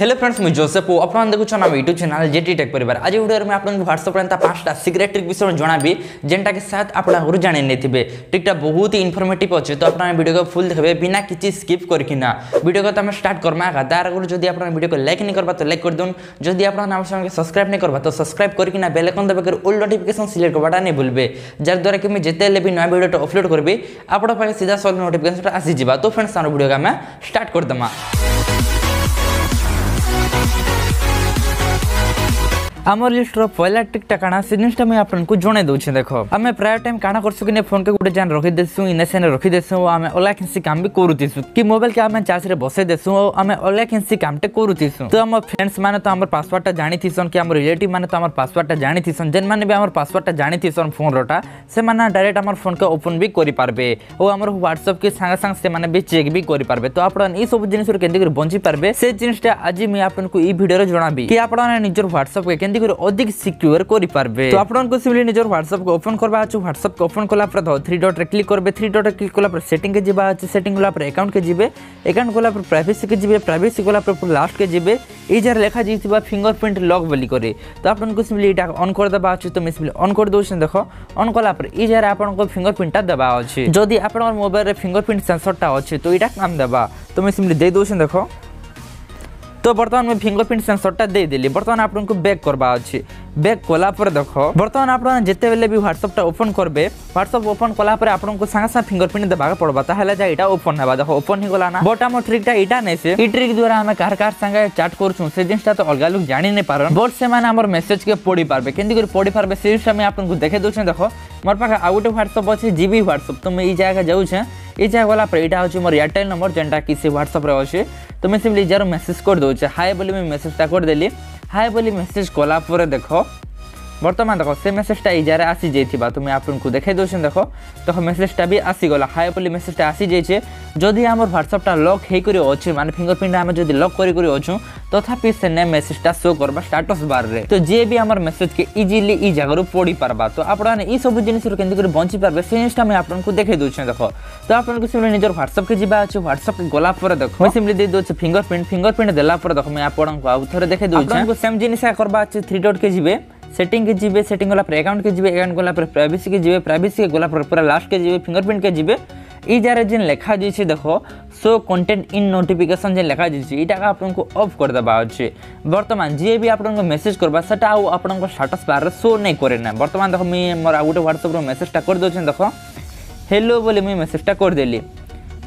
Hello friends मुझे Joseph आप देखुन आम यूट्यूब चैनल जेटी टेक परिवार। आज वीडियो में आपको व्हाट्सएप रे 5टा सीक्रेट ट्रिक विषय में जानी जेनटा कि शायद आप आगे जाणी नहीं थे। ट्रिकटा बहुत ही इनफॉर्मेटिव अच्छे तो आपने वीडियो को फुल देखे बिना किसी स्किप करना। वीडियो को तुम स्टार्ट करमा तार आगे जब आप वीडियो को लाइक नहीं करवा तो लाइक कर दून, जब आप सब्सक्राइब नहीं करवा तो सब्सक्राइब करना बेल आइकन दबाकर ऑल नोटिफिकेशन सिलेक्ट करवाटा नहीं भूलें, जर द्वारा कि मैं जिते भी नया वीडियो अपलोड करी आप सीधा सॉल्व नोटिफिकेशन आसीजा। तो फ्रेंड्स आम वीडियो को आम स्टार्ट करदमा। आम लिस्टर पहला ट्रिकटा काना से जिनटा मुझे आपको जन दूसरे। देख आम प्राय टाइम काना करसु कि फोन के गोटे जान रखी देसूँ इनसे रखी देसूँ आम अलग किसी काम भी करूँ कि मोबाइल के आम चार्ज बसई देसूँ और आम अलग किसी कामटे करूँ। तो आम फ्रेंड्स मैंने तो आम पासवर्डटा जानीसन कि आम रिलेटिव मैंने तो आम पासवर्डटा जानीसन, जेन मैंने भी आम पासवर्डटा जानीसन फोन रटा से डायरेक्ट आम फोन को ओपन भी करेंगे और आम व्हाट्सएप के सांगे सांगे से मैंने भी चेक भी करेंगे। तो आप सब जिनस के बची पारे से जिनटा आज मुझे आपको ये भिडियो जानबी कि आप निजर व्हाट्सएप के अधिक सिक्योर कर पार्बे। तो आपको सिंपली निजर व्हाट्सएप को ओपन करवा अच्छे। व्हाट्सएप को ओपन कला पर 3 डॉट रे क्लिक करबे, 3 डॉट रे क्लिक कला पर सेटिंग के जीवा अच्छे, सेटिंग कला पर अकाउंट के जीवे, अकाउंट कला पर प्राइवेसी के जीवे, प्राइवेसी कला पर लास्ट के जीवे ये जहाँ लिखा जाइए फिंगरप्रिंट लॉक बोली करे। तो आपको सिंपली यहाँ ऑन कर दबा अच्छे। तो मैं सिंपली ऑन कर दौर। देख ऑन कला पर ये जहाँ आपको फिंगरप्रिंटा दबा अच्छे, जदि आप मोबाइल रे फिंगरप्रिंट सेंसरटा अच्छे तो यहाँ काम दबा। तो मैं सिंपली दे दौर। देख तो बर्तमान में फिंगरप्रिंट सेंसरटा दे देली। बर्तमान आपको बैक करवा अच्छे। बैक कला पर देख बर्तमान आप जिते बेले भी व्हाट्सएपटा ओपन करबे, व्हाट्सएप ओपन कला पर आपको सांगे सांगे फिंगरप्रिंट देवा पड़वा ताहले जा इटा ओपन हेबा। देख ओपन हो गला ना। बट आम ट्रिकटा इटा नहीं से ट्रिक द्वारा आम कार सांगे चैट करूँ से जिनटा तो अलग लोग जानी नहीं पारन, बट से माने आम मेसेज के पढ़ी पार्बे केंदी पढ़ी पार्बे से जिनटा आपको देखे दूसरे। देख मोर पाखे आ गोटे व्हाट्सएप अच्छे जीबी व्हाट्सएप। तो मुझे जगह जाऊे ये जगह गला पर यहाँ हूँ मोर एयरटेल नंबर जेनटा कि व्हाट्सएप रे अच्छे। तो मैं सिंपली यार मेसेज कर दौचे हाय बोली मैं मेसेजटा कर देली। हाय बोली मेसेज कला पर देख बर्तमान देख से मेसेजटा इजारे आसी जाइए। तो मैं आपको देखे दूसरे। देख तो मेसेजटा भी आसीगला हाय बोली मेसेजटा आसी जाइए। जदि आम व्हाट्सएपटा लक हो अच्छे माने फिंगरप्रिंट आम जब लक करूँ तथापि से ने मेसेजटा शो करवा स्टाटस बार रे। तो जे भी आम मेसेज के इजिली इ जगह पढ़ी पार्बा। तो आप सब जिन के बची पार्बे से जिनटा मुझे आपको देखे दूसरे। देख तो आपको सिंपली निजर व्हाट्सएप के जावा अच्छे। व्हाट्सएप गला पर देख मैं सिंपली दे दूसरे फिंगरप्रिंट। फिंगरप्रिंट देला पर देख मैं आपको आउ थे देखे दूसरे सेम जिन करवा अच्छे। 3 डॉट के जीवे, सेटिंग के जीवे, सेटिंग गला पर अकाउंट के जीवे, अकाउंट गला पर प्राइवेसी के जीवे, प्राइवेसी के गला पर पूरा लास्ट के जीवे, फिंगरप्रिंट के जीवे इ जहाँ जिन लिखा जाइए। देख सो कंटेंट इन नोटिफिकेशन जे लिखा जाइए यहाँ आपको ऑफ कर देवा अच्छे। बर्तमान जी भी आपको मेसेज करवा से आपको स्टाटस बार शो नहीं करेना। बर्तमान देख मुझे मोर आ गए व्हाट्सएप मेसेजटा कर दूसरे। देख हेलो बोली मुझे मेसेजटा कर देली।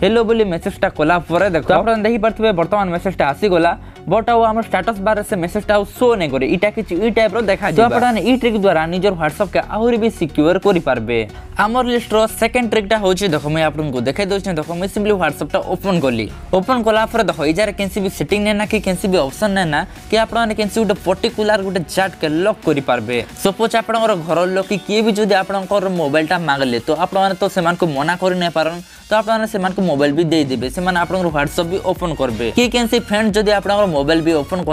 हेलो बोली मेसेजटा कला पर देख आप देखी पारे बर्तमान मेसेजटा आसीगला बट आम स्टाटस बार से मेसेजटा शो नहीं करे इटा कि टाइप देखा। तो आपने ई ट्रिक द्वारा निजर व्हाट्सएप के आहरी भी सिक्योर कर पार्बे। आमर लिस्टर सेकेंड ट्रिकटा हूँ। देख मैं आपको देखे दूसरे। देख मैं सिंपली व्हाट्सएपटा ओपन कली। ओपन कला पर देख यार कैसी भी सेटिंग ना कि कैसी भी ऑप्शन ना कि आपने कैसे गोटे पर्टिकुलर गोटे चैट के लॉक कर पार्बे। सपोज आप घर लोक कि किए भी जब आप मोबाइलटा मांगले तो आपने तो से मना कर नहीं पारन। तो आपको मोबाइल भी दे देबे से आप व्हाट्सएप भी ओपन करबे कि कैसे फ्रेंड जब आप मोबाइल भी ओपन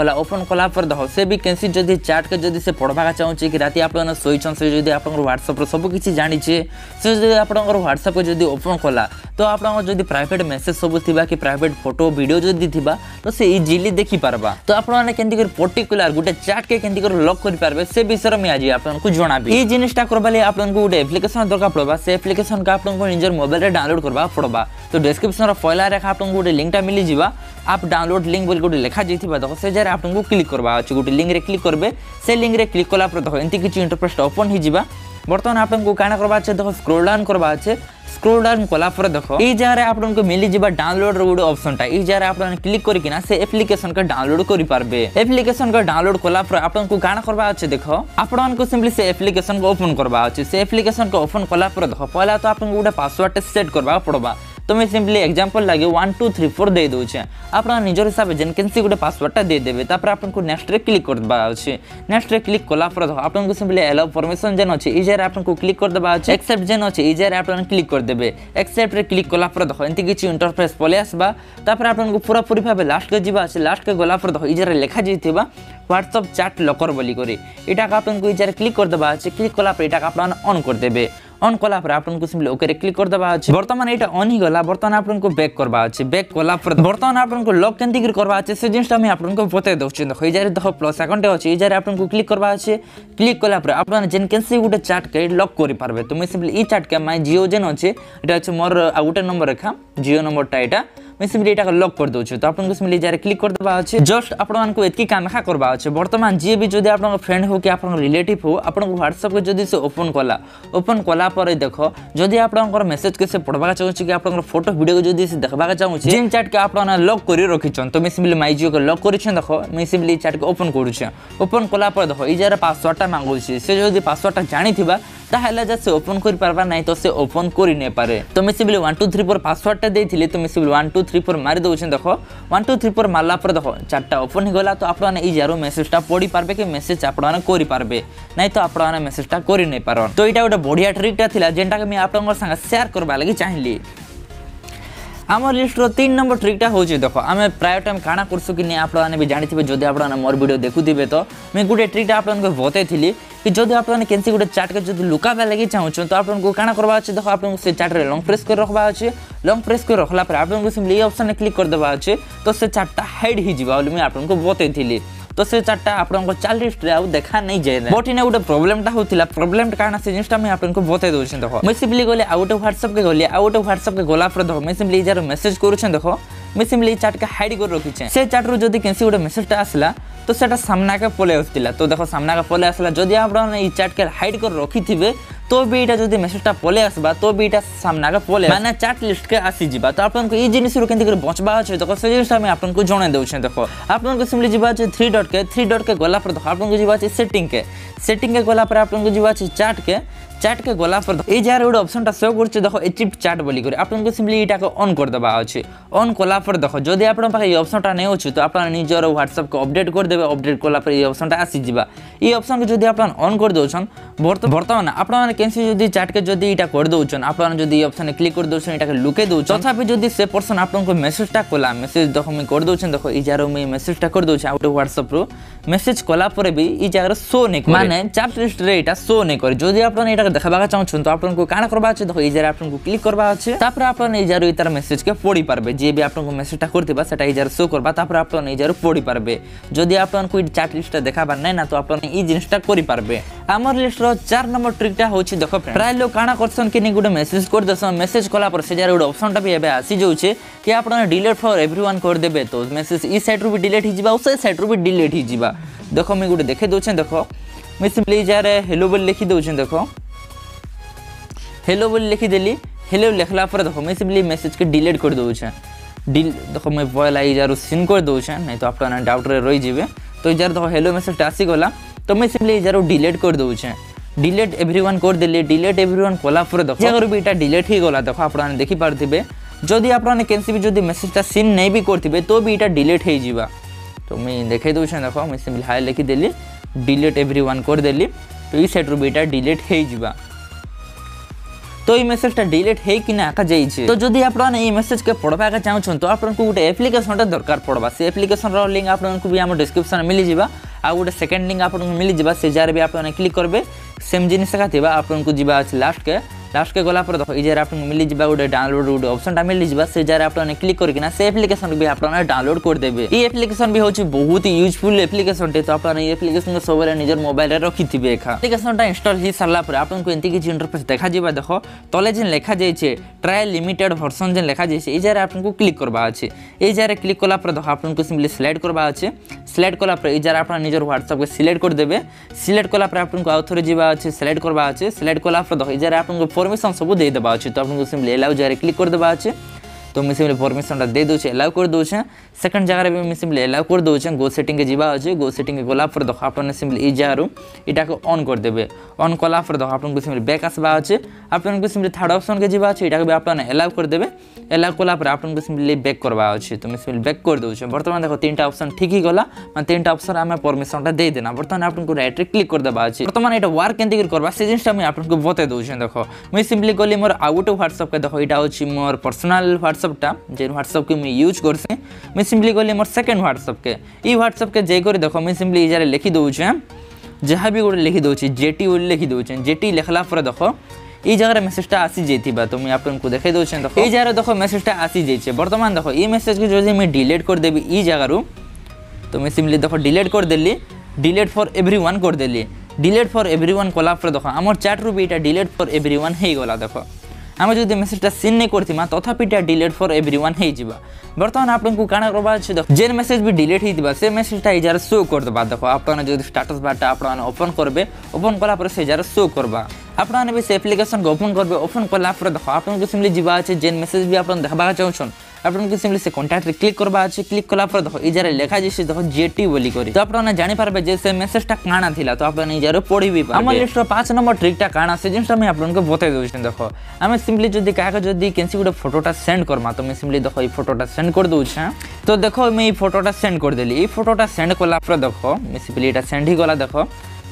कला पर देख से भी कैसे जब चैट के जब से पढ़वा चाहूँ कि राति आप शोचन से जब आप व्हाट्सएप सबकि जानी से जब आप व्हाट्सएप को जब ओपन कला तो आप प्राइवेट मेसेज सब थी कि प्राइवेट फोटो वीडियो जब थी तो से इजिली देखी पार्बा। तो आपने के पर्टिकुलर गोटे चैट के लॉक कर पार्बे से विषय में आज आपको जनाबी। ये जिनटा करवा लगे आपको गोटे एप्लिकेशन दरकार पड़वा से एप्लिकेशन का आपको निजर मोबाइल में डाउनलोड करवा पड़वा। तो डिस्क्रिप्शन पहला रेखा आपको गोटे लिंकटा मिल जावा आप डाउनलोड लिंक बोल गोटे लिखा जाइए। देख से जहाँ आपको क्लिक करवा अच्छे गोटे लिंक रे क्लिक करबे से लिंक रे क्लिक कला पर देख एंती किसी इंटरफेस ओपन हो। बर्तमान आपको काना करवा अच्छे। देख स्क्रोल डाउन करवा अच्छे। स्क्रोल डाउन कला पर देख ये जहाँ आपको मिल जावा डाउनलोड रोड ऑप्शन टा ये जहाँ आपने क्लिक करना से एप्लिकेशन का डाउनलोड कर पार्बे। एप्लिकेशन का डाउनलोड कला पर आपको काना करवा अच्छे। देख आपको सिंपली से एप्लिकेशन को ओपन करवा अच्छे। से एप्लिकेशन को ओपन कला पर देख पहला तो आपको गोटे पासवर्ड सेट करवा पड़वा। तो मैं सिंपली एग्जांपल लगे 1 2 3 4 दे दूचे। आपना निजर हिसाब जेन कैसे गोटे पासवर्डटा दे देबे तापर आपको नेक्स्ट रे क्लिक कर देबा अछि। नेक्स्ट रे क्लिक कला पर आपको सिंपली एलाउ परमिशन जेन अछि ई जरे आपको क्लिक कर देबा अछि। एक्सेप्ट जेन अछि ई जरे आपन क्लिक कर देबे। एक्सेप्ट रे क्लिक कला पर एंती किछि इंटरफेस पले आसबा। तापर आपन को पूरा पूरी भाबे लास्ट के जीवा अछि। लास्ट के गला पर ई जरे लिखा जइथिबा व्हाट्सएप चैट लॉकर बोली करे इटा आपन को ई जरे क्लिक कर देबा अछि। क्लिक कला पर इटा आपन ऑन कर देबे। अन कला आपन सिम्पली ओके क्लिक कर दबा अछि। बर्तमान एटा अन ही गला। बर्तमान आपन को बैक करबा अछि। बैक कला पर बर्तमान आपन को लॉक केंती करबा अछि से जिंस हम आपन को बता दउ छी। देखो इजारे देखो प्लस अकाउंट अछि इजारे आपन को क्लिक करबा अछि। क्लिक कला पर आपन जेन केंसी गुटे चार्ट के लॉक करि पारबे। तो मैं सिम्पली ई चार्ट के माय जियो जेन अछि एटा अछि मोर आउटे नंबर रखा जियो नंबर टा एटा मैं सिम्पली एटा लॉक कर दउ छी। तो आपन को सिम्पली इजारे क्लिक कर दबा अछि। जस्ट आपन को एतकी काम खा करबा अछि। बर्तमान जे भी जदी आपन फ्रेंड हो कि आपन रिलेटिव हो आपन को WhatsApp के जदी से ओपन कला पर देखो जदी आपन को मैसेज के से पढ़बा चाहू छी कि आपन को फोटो वीडियो जदी से देखबा चाहू छी जिन चैट के आपन लॉक करी रखी छन। तो मैं सिम्पली माय जियो के लॉक करी छन। देखो मैं सिम्पली चैट के ओपन करू छी। ओपन कला पर देखो ई जरा पासवर्ड टा मांगू छी से जदी पासवर्ड टा जानि थिबा ताहले जे से ओपन करि पारबा नहीं तो से ओपन करि नै पारे। तो मैं सिम्पली 1 2 3 4 पासवर्ड टा देथिले। तो मैं सिम्पली 1 2 3 4 मारि दउ छी। देखो 1 2 3 4 मारला पर देखो चैट टा ओपन हो गला। तो आपन ई जरो मैसेज टा पढ़ी पारबे कि मैसेज आपन करि पारबे नहीं तो आपन मैसेज टा करि नै पारन। तो एटा बढ़िया ट्रिक टा थिला जेंटा के मैं आपन संग शेयर करबा लागि चाहिली। आम लिस्ट रो 3 नंबर ट्रिक टा होची। देखो आमे प्राय टाइम काना करसु कि नै आपन भी जानि थिबे जदी आपन मोर वीडियो देखु दिबे। तो मैं गुटे ट्रिक टा आपन को बते थिली कि जदी आपन केनसी गुटे चार्ट के जदी लुकाबा लागि चाहू छन। तो आपन को काना करबा अछि। देखो आपन से चार्ट रे लॉन्ग प्रेस कर रखबा अछि। लॉन्ग प्रेस कर रखला पर आपन को सिम्पली ऑप्शन ने क्लिक कर देबा अछि। तो से चार्ट टा हाइड हि जिबा ओले मैं आपन को बते थिली। तो से चार्टा आपको 40 रे देखा नहीं जाए बट इने गोटे प्रॉब्लम टा होतिला। प्रॉब्लम कारण से जिनटा मैं आपको बता दउछ। देखो मैं सिम्पली गले आउट ऑफ WhatsApp के गले आउट ऑफ WhatsApp के गोला पर देखो मैं सिम्पली जरा मैसेज करू छ। देखो मैं सिम्पली चार्ट के हाइड कर रखी छ। से चार्ट रो जदी केसी गोटे मैसेज टा आसला तो सेटा सामना के पले आसतिला। तो देखो सामना के पले आसला जदी आपन ई चार्ट के हाइड कर रखी थिबे तो भी एटा जदी मैसेज टा पले आसबा तो भी एटा सामना के पले माने चार्ट लिस्ट के आसी जिबा। तो आपन को ई जिनिस रो केंती कर बचबा अछि। देखो से जिनिस हम आपन को जणे दउ छ। देखो आपन को सिम्पली जिबा छै 3 डॉट के गोला पर। देखो आपन को जिबा छै सेटिंग के गोला पर। आपन को जिबा छै चार्ट के गोला पर। ए जार एगो ऑप्शन टा शो करछ। देखो एचिव चार्ट बोली करे आपन को सिम्पली एटा के ऑन कर देबा अछि। ऑन कोला पर देखो जदी आपन पाखे ई ऑप्शन टा नै होछ तो आपन निजर WhatsApp को अपडेट कर देबे। अपडेट कोला पर ई ऑप्शन टा आसी जिबा। ई ऑप्शन के जदी आपन ऑन कर दउछन बर्तमान आपन केनसी जदी चार्ट के जदी एटा कर दउछन आपन जदी ई ऑप्शन ने क्लिक कर दउछन एटा के लुके दउछन तथापि जदी से पर्सन आपन को मैसेज टा कोला मैसेज देखो मैं कर दउछन। देखो ई जार मैं मैसेज टा कर दउछ आउट ऑफ WhatsApp रो मैसेज कोला पर भी ई जार शो नै करे माने चार्ट लिस्ट रे एटा शो नै करे। जदी आपन एटा देखबा चाहूँ तो आपन को काना करबा छै। देखो ई जरा आपन को क्लिक करबा छै तापर आपन ई जरा इतर मैसेज के पढ़ी पारबे जे भी आपन को मैसेज टा करतिबा सेटा ई जरा शो करबा तापर आपन ई जरा पढ़ी पारबे। जदी आपन को चैट लिस्ट देखाबा नै ना तो आपन ई जिनिस टा करि पारबे। हमर लिस्ट रो 4 नंबर ट्रिक टा होछि। देखो प्राय लोग काना करसन कि नै गुडे मैसेज कर दसन मैसेज कोला पर से जरा गुडे ऑप्शन टा भी एबे आसी जाउ छै कि आपन डिलीट फॉर एवरीवन कर देबे। तो मैसेज ई साइड रो भी डिलीट हि जिबा उसे साइड रो भी डिलीट हि जिबा। देखो मैं गुडे देखे दउ छै। देखो मैं सिम्पली जरा हेलो बोल लिखि दउ छै। देखो हेलो बोल लिखी देली। हेलो लिखला पर देखो मैं सिम्पली मैसेज के डिलीट कर दउ छ। देखो मैं बॉय लाई जारू सीन कर दउ छ नहीं तो आपन डाउट रे रहि जेबे। तो इधर देखो हेलो मैसेज टासी गला। तो मैं सिम्पली जारू डिलीट कर दउ छ। डिलीट एवरीवन कर देली। डिलीट एवरीवन कोला पर देखो अगर भी एटा डिलीट ही गला। देखो आपन देखि पारथिबे जदी आपन केनसी भी जदी मैसेज टा सीन नहीं भी करथिबे तो भी एटा डिलीट हे जीवा। तो मैं देखे दउ छ। देखो मैं सिम्पली हाय लिखि देली डिलीट एवरीवन कर देली। तो ई सेट रो भी एटा डिलीट हे जीवा। तो ई मैसेज टा डिलीट है कि ना का जाई छै। तो जदी आपन ई मैसेज के पढ़बा के चाहू छन तो आपन को गुटे एप्लीकेशन टा दरकार पड़बा। से एप्लीकेशन रो लिंक आपन को भी हम डिस्क्रिप्शन में मिली जीवा आ गुटे सेकंड लिंक आपन को मिली जीवा। से जार भी आपन क्लिक करबे सेम जिनिस का थिबा आपन को जीवा लास्ट के गोला पर देखो ई जार आपन मिली जीवा गुटे डाउनलोड गुटे ऑप्शन टा मिली जीवा। से जार आपन क्लिक करके ना से एप्लीकेशन भी आपन डाउनलोड कर देबे। ई एप्लीकेशन भी होची बहुत ही यूजफुल एप्लीकेशन टे। तो आपन ई एप्लीकेशन को सबले निजर मोबाइल रे रखि थिबे। एखा एप्लीकेशन टा इंस्टॉल ही सरला पर आपन को एंती के इंटरफेस देखा जीवा। देखो तले जिन लिखा जाय छै ट्रायल लिमिटेड वर्जन जिन लिखा जाय छै ई जार आपन को क्लिक करबा अछि। ई जार क्लिक कोला पर देखो आपन को सिम्पली सिलेक्ट करबा अछि। सिलेक्ट कोला पर ई जार आपन निजर WhatsApp के सिलेक्ट कर देबे। सिलेक्ट कोला पर आपन को आउथोर जीवा अछि सिलेक्ट करबा अछि। सिलेक्ट कोला पर देखो ई जार आपन परमिशन सब दे दबा छै। तो आपन सिम्पली एलाउ जारे क्लिक कर दबा छै। तो मैं सिम्पली परमिशन दे दउ छै एलाउ कर दउ छै। सेकंड जगह रे मैं सिम्पली एलाउ कर दउ छै। गो सेटिंग के जीवा छै। गो सेटिंग के गोला पर देखो आपन सिम्पली ई जारू इटा को ऑन कर देबे। ऑन कोला पर देखो आपन सिम्पली बैक आसबा छै। आपन सिम्पली थर्ड ऑप्शन के जीवा छै इटा के आपन एलाउ कर देबे। एलाउ कोला पर आपन सिम्पली बैक करबा छै। तो मैं सिम्पली बैक कर दउ छै। वर्तमान देखो तीनटा ऑप्शन ठीक ही गला मान तीनटा ऑप्शन हमें परमिशन टा दे देना। वर्तमान आपन को राइट रे क्लिक कर दबा छै। वर्तमान एटा वर्क केंती करबा से जिंस हम आपन को बता दउ छै। देखो मैं सिम्पली गली मोर आउट ऑफ WhatsApp के देखो इटा होची मोर पर्सनल WhatsApp टा जे WhatsApp के मैं यूज करसे। मैं सिम्पली गले मोर सेकंड WhatsApp के ई WhatsApp के जे कर देखो मैं सिम्पली इजारे लिखि दउ छै जहां भी गोटे लिखि दउ छै जेटी लिखि दउ छै। जेटी लिखला पर देखो এই জায়গার মেসেজটা আসি যেতি বা তুমি আপনাকে দেখে দিয়েছেন। দেখো এই জায়গায় দেখো মেসেজটা আসি যাইছে বর্তমান। দেখো এই মেসেজকে যদি আমি ডিলিট করে দেবি এই জায়গারু, তুমি সিম্পলি দেখো ডিলিট করে দিলি, ডিলিট ফর এভরিওয়ান করে দিলি। ডিলিট ফর এভরিওয়ান কলার পরে দেখো আমার চ্যাট রুপি এটা ডিলিট ফর এভরিওয়ান হয়ে গলা। দেখো আমি যদি মেসেজটা সিন নেই করতিমা তথাপি এটা ডিলিট ফর এভরিওয়ান হয়ে যাবা। বর্তমানে আপনাকে কানা করবা আছে, দেখো যে মেসেজ বি ডিলিট হয়ে যাবা সে মেসেজটা এই জায়গায় শো করে দেবা। দেখো আপনারা যদি স্ট্যাটাস বারটা আপনারা ওপেন করবে, ওপেন করার পরে সেই জায়গায় শো করবা। আপনারা বি সে অ্যাপ্লিকেশন ওপেন করবে, ওপেন করার পরে দেখো আপনাকে সিম্পলি যাবা আছে যে মেসেজ বি আপনারা দেখবা চাইছেন। আপনাকে সিম্পলি সে কন্ট্যাক্টে ক্লিক করবা আছে, ক্লিক করার পরে দেখো এই জায়গায় লেখা যাচ্ছে দেখো জেটি বলি করে, তো আপনারা জানিপারবে যে সে মেসেজটা কানা লা। তো আপনারা এই জায়গায় পড়িবি আমার লিস্টর 5 নম্বর ট্রিকটা কানা সে জিনিসটা আমি আপনাকে বতাই দেছেন। দেখো আমি সিম্পলি যদি কাকে যদি কেনসি গোটে ফটোটা সেন্ড করমা, তুমি সিম্পলি দেখো এই ফটোটা সেন্ড করে দেছে। তো দেখো আমি এই ফটোটা সেন্ড করে দিলি, এই ফটোটা সেন্ড করার পরে দেখো সিম্পলি এটা সেন্ড হয়ে গলা। দেখো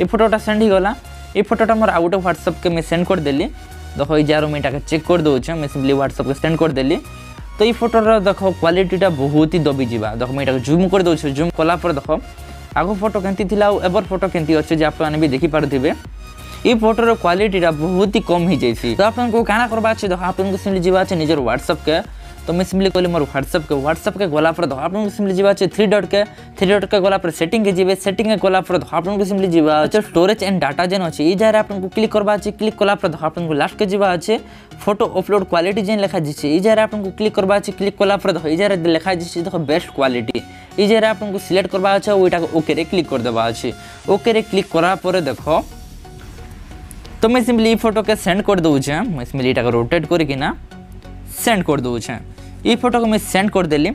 এই ফটোটা সেন্ড হয়ে গলা, এই ফটোটা আমার আউট অফ হোয়াটসঅ্যাপকে আমি সেন্ড করে দিলি। দেখো এই জায়গায় আমি এটাকে চেক করে দেছে, আমি সিম্পলি হোয়াটসঅ্যাপকে সেন্ড করে দিলি। तो ये फोटोर देखो क्वालिटीटा बहुत ही दबी जावा। देखो मैं यहाँ जूम कर दूसरे, जूम कला पर देखो आगो फोटो केमती थिला एबर फोटो केमती अच्छे जे आपने भी देखी पारे। ये फोटोर क्वालिटीटा बहुत ही कम हो जाएगी। तो आपको क्या करवा अच्छे, देखो आपको सिम्पली जीवा अच्छे निजर व्हाट्सएप के। तो मैं सिम्पली कहली मोर व्हाट्सएप के गला पर देखो आपको सिम्पली जीवा अच्छे 3 डॉट के, 3 डॉट के गला पर सेटिंग के जीवे, सेटिंग के गला पर देखो आपको सिम्पली जीवा अच्छे स्टोरेज एंड डाटा जेन अच्छे। ये जगह आपको क्लिक करवा अच्छे, क्लिक कला पर देखो आपको लास्ट के जीवा अच्छे फोटो अपलोड क्वालिटी जेन लेखा जाए। ये जगह आपको क्लिक करवा अच्छे, क्लिक कला पर देखो ये जगह लेखा जाए देखो बेस्ट क्वालिटी। ये जगह आपको सिलेक्ट करवा अच्छे, वोटा ओके क्लिक कर देवा अच्छे। ओके क्लिक करापर देखो तो मैं सिम्पली फोटो के सेंड कर दूचे। मैं सिम्पली यहाँ रोटेट करना सेंड कर दूचे। ये फोटो को मैं सेंड कर देली,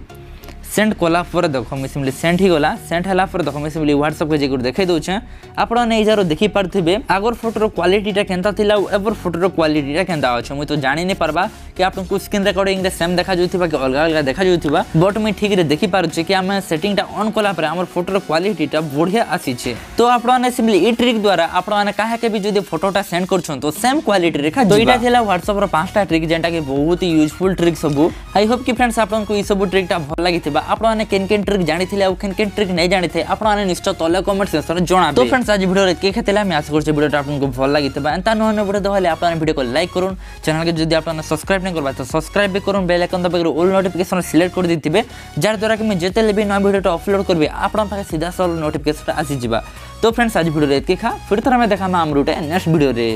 सेंड कला पर देखो मैं सिम्पली सेंड ही गला। सेंड हला पर देखो मैं सिम्पली व्हाट्सएप के जेको देखे दूचे। आपने ये जरूर देखी पारे आगर फोटोर क्वालिटीटा केनता थिला एबर फोटोर क्वालिटीटा केनता अच्छे। मुझे तो जानी नहीं पार्बा कि आपको स्क्रीन रेकॉर्डिंग सेम देखा जाऊा कि अलग अलग देखा जाऊा, बट मुझे ठीक रे देखी पारे कि आम सेटिंग ऑन कला पर आम फोटोर क्वालिटीटा बढ़िया आसी है। तो आपने सिम्पली ये ट्रिक द्वारा आपने क्या के भी जो फोटोटा सेंड कर तो सेम क्वालिटी रेखा। तो यहाँ था व्हाट्सएप्र 5टा ट्रिक जेनटा कि बहुत ही यूजफुल ट्रिक सबू। आई होप कि फ्रेंड्स आपको ये सब ट्रिकटा भल लगी। आपने केन ट्रिक जानी थे और केन ट्रिक नहीं जानी थे आपने निश्चय तले कमेंट सेक्शन में जाना। तो फ्रेंड्स आज वीडियो के खेला मैं आशा करूँ वीडियो आपको भल लगी। एंता नुआ नुआ वीडियो देखने आपने वीडियो को लाइक करूँ, चैनल के जो आपने सब्सक्राइब नहीं करवा तो सब्सक्राइब भी करूँ, बेल आइकन दबाकर ऑल नोटिफिकेशन सिलेक्ट कर देते जार द्वारा कि मैं जिते भी नया वीडियो अपलोड करी आपन पाखे सीधा सल्व नोटिफिकेशन आसीजा। तो फ्रेंड्स आज वीडियो के खा फिर थोड़ा देखा हम गोटे नेक्स्ट वीडियो।